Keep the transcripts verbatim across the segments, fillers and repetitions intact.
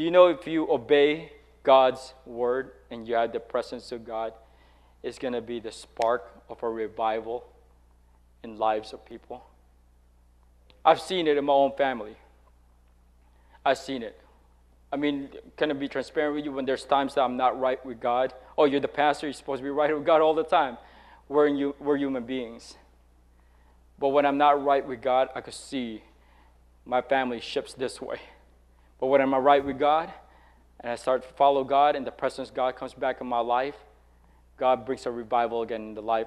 Do you know if you obey God's word and you have the presence of God, it's going to be the spark of a revival in lives of people? I've seen it in my own family. I've seen it. I mean, can I be transparent with you? When there's times that I'm not right with God, oh, you're the pastor, you're supposed to be right with God all the time. We're, you, we're human beings. But when I'm not right with God, I could see my family shifts this way. But when I'm right with God, and I start to follow God, and the presence of God comes back in my life, God brings a revival again in the life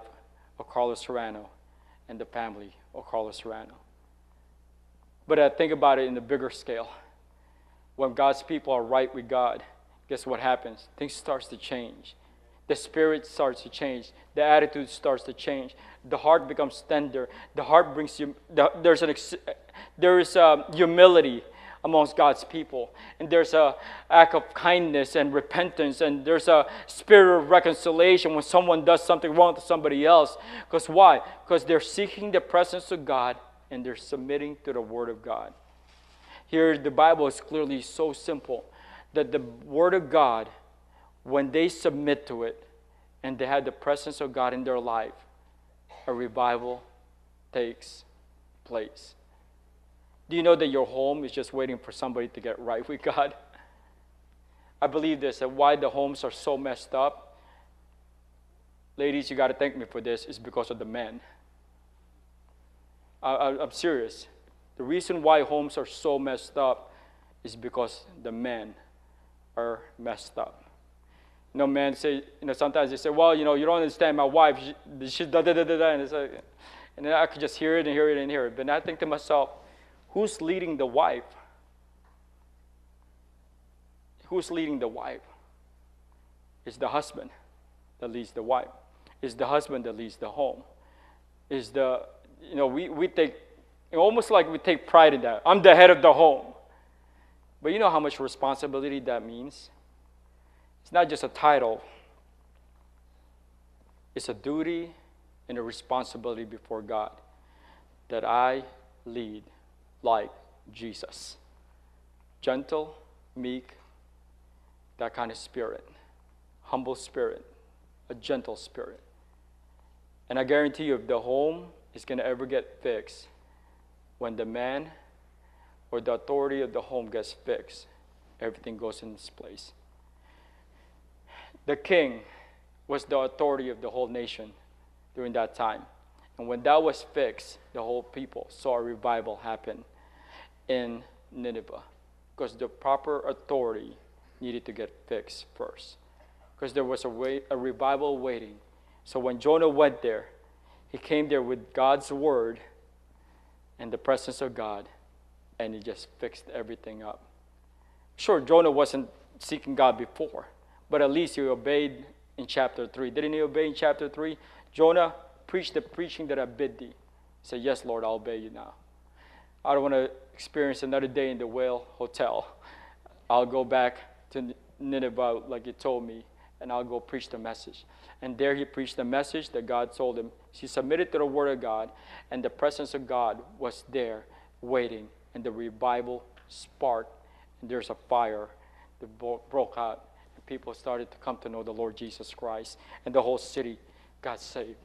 of Carlos Serrano and the family of Carlos Serrano. But I think about it in the bigger scale. When God's people are right with God, guess what happens? Things starts to change. The spirit starts to change. The attitude starts to change. The heart becomes tender. The heart brings you. The, there's an there is a humility amongst God's people, and there's a act of kindness and repentance, and there's a spirit of reconciliation when someone does something wrong to somebody else. Because why? Because they're seeking the presence of God and they're submitting to the Word of God. Here, the Bible is clearly so simple that the Word of God, when they submit to it and they have the presence of God in their life, a revival takes place. Do you know that your home is just waiting for somebody to get right with God? I believe this, that why the homes are so messed up, ladies, you got to thank me for this, is because of the men. I, I, I'm serious. The reason why homes are so messed up is because the men are messed up. You know, men say, you know, sometimes they say, well, you know, you don't understand my wife. She, she da, da, da, da, da. And, it's like, and then I could just hear it and hear it and hear it. But I think to myself, who's leading the wife? Who's leading the wife? It's the husband that leads the wife. It's the husband that leads the home. It's the, you know, we, we take, almost like we take pride in that. I'm the head of the home. But you know how much responsibility that means? It's not just a title. It's a duty and a responsibility before God that I lead like Jesus. Gentle, meek, that kind of spirit. Humble spirit, a gentle spirit. And I guarantee you, if the home is going to ever get fixed, when the man or the authority of the home gets fixed, everything goes in its place. The king was the authority of the whole nation during that time. And when that was fixed, the whole people saw a revival happen in Nineveh, because the proper authority needed to get fixed first, because there was a, way, a revival waiting. So when Jonah went there, he came there with God's word and the presence of God, and he just fixed everything up. Sure, Jonah wasn't seeking God before, but at least he obeyed in chapter three. Didn't he obey in chapter three? Jonah, preached the preaching that I bid thee. He said, yes, Lord, I'll obey you now. I don't want to experience another day in the whale hotel. I'll go back to Nineveh like you told me, and I'll go preach the message. And there he preached the message that God told him. He submitted to the word of God, and the presence of God was there waiting, and the revival sparked, and there's a fire that broke out, and people started to come to know the Lord Jesus Christ, and the whole city got saved.